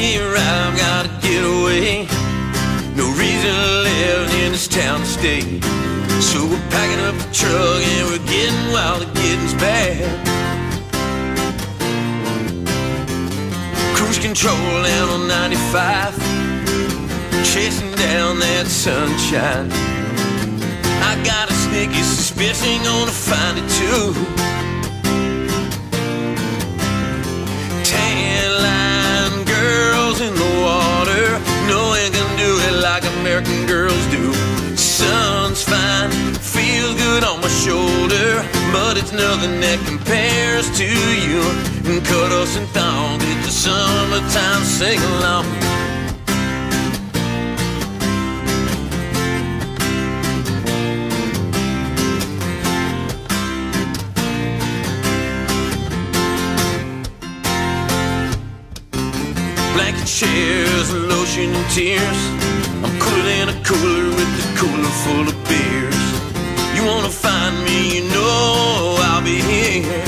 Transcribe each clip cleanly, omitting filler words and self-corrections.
me right, I've gotta get away. No reason to live in this town to stay. So we're packing up the truck and we're getting wild, the getting's bad. Cruise control down on 95, chasing down that sunshine. I got a sneaky suspicion, gonna find it too. American girls do. Sun's fine, feels good on my shoulder, but it's nothing that compares to you. And cuddles and thongs, it's the summertime sing-along. Blanket shares, lotion and tears, I'm cooler than a cooler with a cooler full of beers. You wanna find me, you know I'll be here.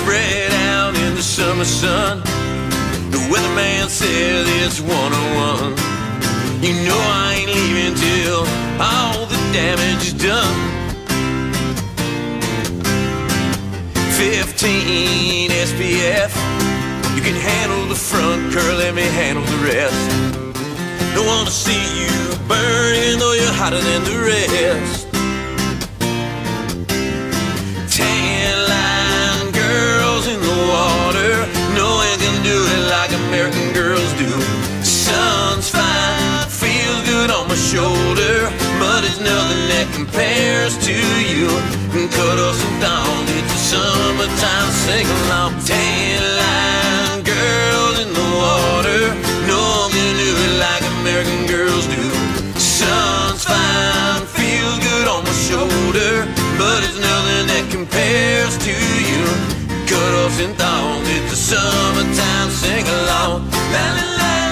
Spread out in the summer sun, the weatherman says it's 101. You know I ain't leaving till all the damage is done. 15 SPF, you can handle the front, girl, let me handle the rest. Don't wanna see you burning, though you're hotter than the rest. Tan line girls in the water, no one can do it like American girls do. Sun's fine, feels good on my shoulder, but it's nothing that compares to you. And cuddles and thongs, it's the summertime sing-along. Tan line girls in the water, no one can do it like American girls do. Sun's fine, feels good on my shoulder, but it's nothing that compares to you. Cuddles and thongs, it's the summertime sing-along. La la la.